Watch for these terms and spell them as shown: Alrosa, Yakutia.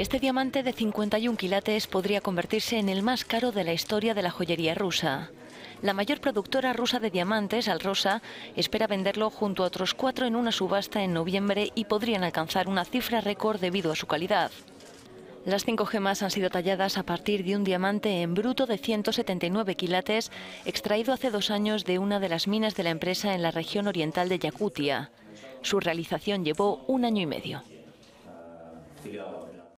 Este diamante de 51 quilates podría convertirse en el más caro de la historia de la joyería rusa. La mayor productora rusa de diamantes, Alrosa, espera venderlo junto a otros 4 en una subasta en noviembre y podrían alcanzar una cifra récord debido a su calidad. Las 5 gemas han sido talladas a partir de un diamante en bruto de 179 quilates, extraído hace 2 años de una de las minas de la empresa en la región oriental de Yakutia. Su realización llevó 1 año y medio.